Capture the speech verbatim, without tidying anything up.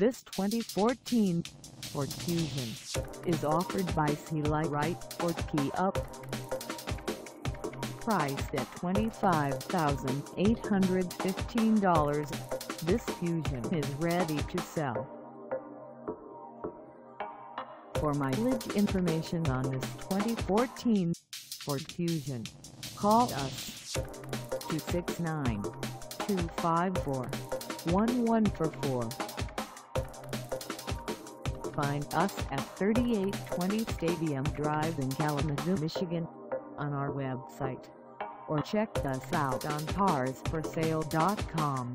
This twenty fourteen Ford Fusion is offered by SEELYE WRIGHT Ford Kia. Priced at twenty-five thousand eight hundred fifteen dollars, this Fusion is ready to sell. For mileage information on this twenty fourteen Ford Fusion, call us two six nine, two five four, one one four four. Find us at thirty-eight twenty Stadium Drive in Kalamazoo, Michigan, on our website, or check us out on cars for sale dot com.